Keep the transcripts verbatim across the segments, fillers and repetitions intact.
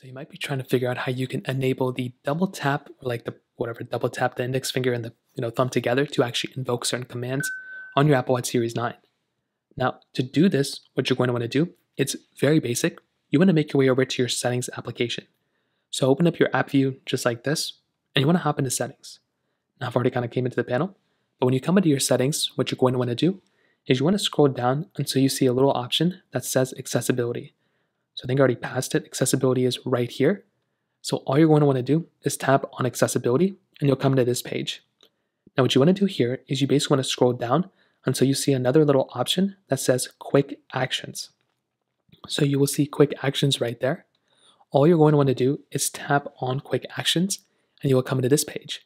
So you might be trying to figure out how you can enable the double tap, or like the whatever, double tap the index finger and the you know thumb together to actually invoke certain commands on your Apple Watch Series nine. Now, to do this, what you're going to want to do, it's very basic. You want to make your way over to your settings application. So open up your app view just like this, and you want to hop into settings. Now I've already kind of came into the panel, but when you come into your settings, what you're going to want to do is you want to scroll down until you see a little option that says accessibility. So I think I already passed it. Accessibility is right here. So all you're going to want to do is tap on accessibility, and you'll come to this page. Now what you want to do here is you basically want to scroll down until you see another little option that says quick actions. So you will see quick actions right there. All you're going to want to do is tap on quick actions, and you will come into this page.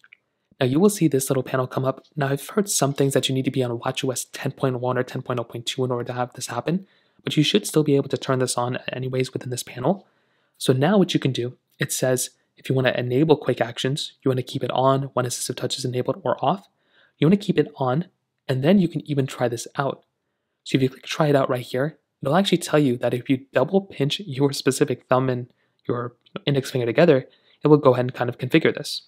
Now you will see this little panel come up. Now I've heard some things that you need to be on watchOS ten point one or ten point oh point two in order to have this happen, but you should still be able to turn this on anyways within this panel. So now what you can do, it says if you want to enable quick actions, you want to keep it on when assistive touch is enabled or off. You want to keep it on, and then you can even try this out. So if you click try it out right here, it'll actually tell you that if you double pinch your specific thumb and your index finger together, it will go ahead and kind of configure this.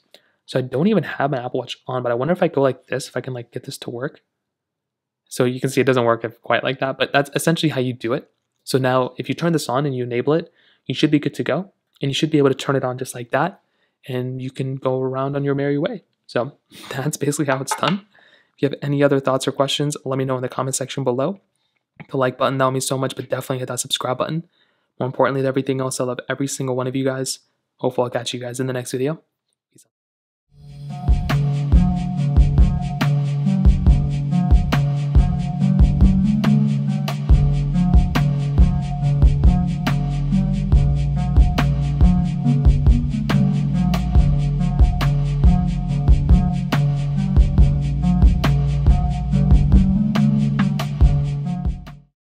So I don't even have my Apple Watch on, but I wonder if I go like this, if I can like get this to work. So you can see it doesn't work quite like that, but that's essentially how you do it. So now if you turn this on and you enable it, you should be good to go, and you should be able to turn it on just like that, and you can go around on your merry way. So that's basically how it's done. If you have any other thoughts or questions, let me know in the comment section below. The like button, that would mean so much, but definitely hit that subscribe button. More importantly than everything else, I love every single one of you guys. Hopefully I'll catch you guys in the next video.